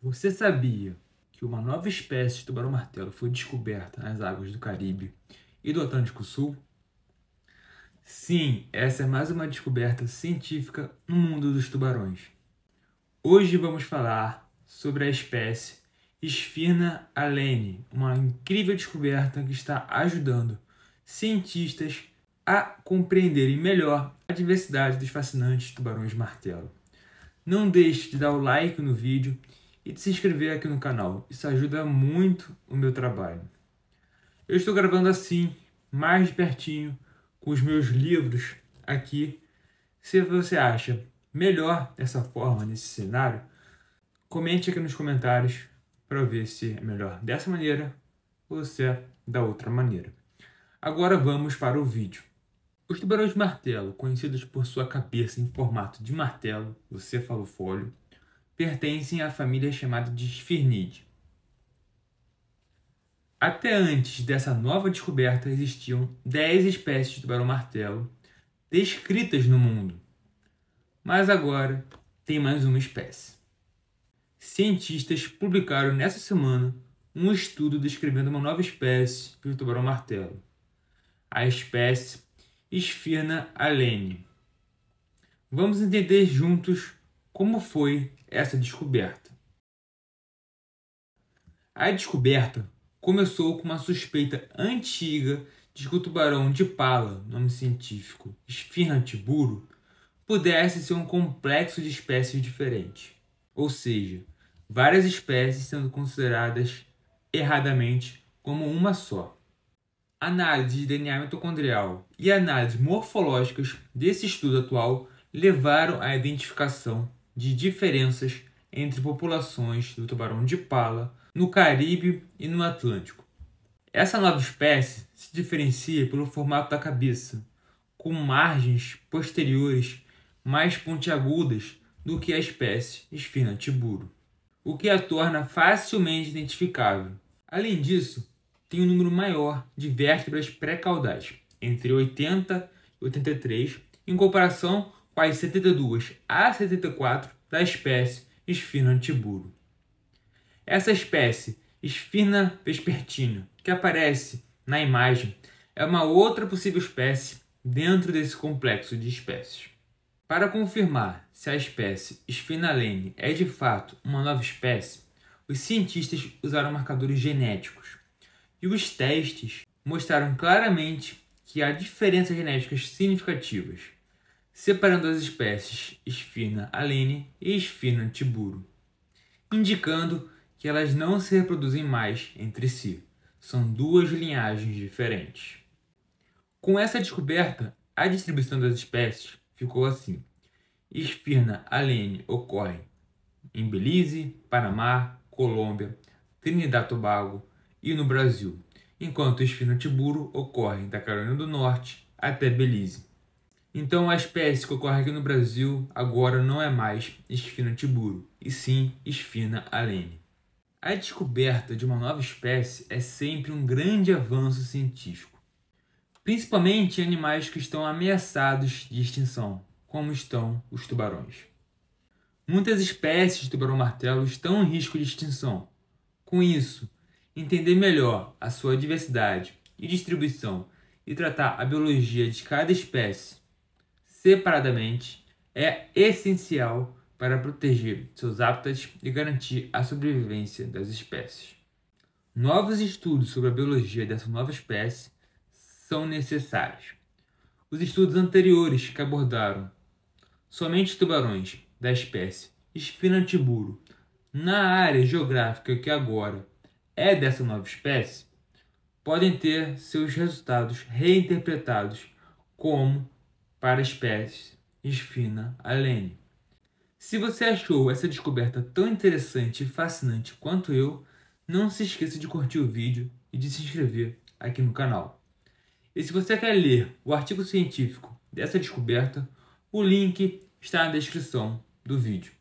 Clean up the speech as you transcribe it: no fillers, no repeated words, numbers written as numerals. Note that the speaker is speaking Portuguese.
Você sabia que uma nova espécie de tubarão-martelo foi descoberta nas águas do Caribe e do Atlântico Sul? Sim, essa é mais uma descoberta científica no mundo dos tubarões. Hoje vamos falar sobre a espécie Sphyrna alleni, uma incrível descoberta que está ajudando cientistas a compreenderem melhor a diversidade dos fascinantes tubarões-martelo. Não deixe de dar o like no vídeo e de se inscrever aqui no canal, isso ajuda muito o meu trabalho. Eu estou gravando assim, mais de pertinho, com os meus livros aqui. Se você acha melhor dessa forma, nesse cenário, comente aqui nos comentários para ver se é melhor dessa maneira ou se é da outra maneira. Agora vamos para o vídeo. Os tubarões-martelo, conhecidos por sua cabeça em formato de martelo, o cefalofólio, pertencem à família chamada de Sphyrnidae. Até antes dessa nova descoberta, existiam 10 espécies de tubarão-martelo descritas no mundo. Mas agora tem mais uma espécie. Cientistas publicaram nessa semana um estudo descrevendo uma nova espécie de tubarão-martelo, a espécie Sphyrna alleni. Vamos entender juntos como foi essa descoberta. A descoberta começou com uma suspeita antiga de que o tubarão de pala, nome científico Sphyrna tiburo, pudesse ser um complexo de espécies diferentes, ou seja, várias espécies sendo consideradas erradamente como uma só. Análise de DNA mitocondrial e análises morfológicas desse estudo atual levaram à identificação de diferenças entre populações do tubarão de pala no Caribe e no Atlântico. Essa nova espécie se diferencia pelo formato da cabeça, com margens posteriores mais pontiagudas do que a espécie Sphyrna tiburo, o que a torna facilmente identificável. Além disso, tem um número maior de vértebras pré-caudais, entre 80 e 83, em comparação com as 72 a 74 da espécie Sphyrna tiburo. Essa espécie, Sphyrna vespertina, que aparece na imagem, é uma outra possível espécie dentro desse complexo de espécies. Para confirmar se a espécie Sphyrna alleni é de fato uma nova espécie, os cientistas usaram marcadores genéticos. E os testes mostraram claramente que há diferenças genéticas significativas, separando as espécies Sphyrna alleni e Sphyrna tiburo, indicando que elas não se reproduzem mais entre si. São duas linhagens diferentes. Com essa descoberta, a distribuição das espécies ficou assim. Sphyrna alleni ocorre em Belize, Panamá, Colômbia, Trinidad e Tobago, e no Brasil, enquanto o Sphyrna tiburo ocorre da Carolina do Norte até Belize. Então a espécie que ocorre aqui no Brasil agora não é mais Sphyrna tiburo, e sim Sphyrna alleni. A descoberta de uma nova espécie é sempre um grande avanço científico, principalmente em animais que estão ameaçados de extinção, como estão os tubarões. Muitas espécies de tubarão-martelo estão em risco de extinção. Com isso, entender melhor a sua diversidade e distribuição e tratar a biologia de cada espécie separadamente é essencial para proteger seus hábitats e garantir a sobrevivência das espécies. Novos estudos sobre a biologia dessa nova espécie são necessários. Os estudos anteriores que abordaram somente tubarões da espécie Sphyrna tiburo na área geográfica que agora é dessa nova espécie, podem ter seus resultados reinterpretados como para a espécie Sphyrna alleni. Se você achou essa descoberta tão interessante e fascinante quanto eu, não se esqueça de curtir o vídeo e de se inscrever aqui no canal. E se você quer ler o artigo científico dessa descoberta, o link está na descrição do vídeo.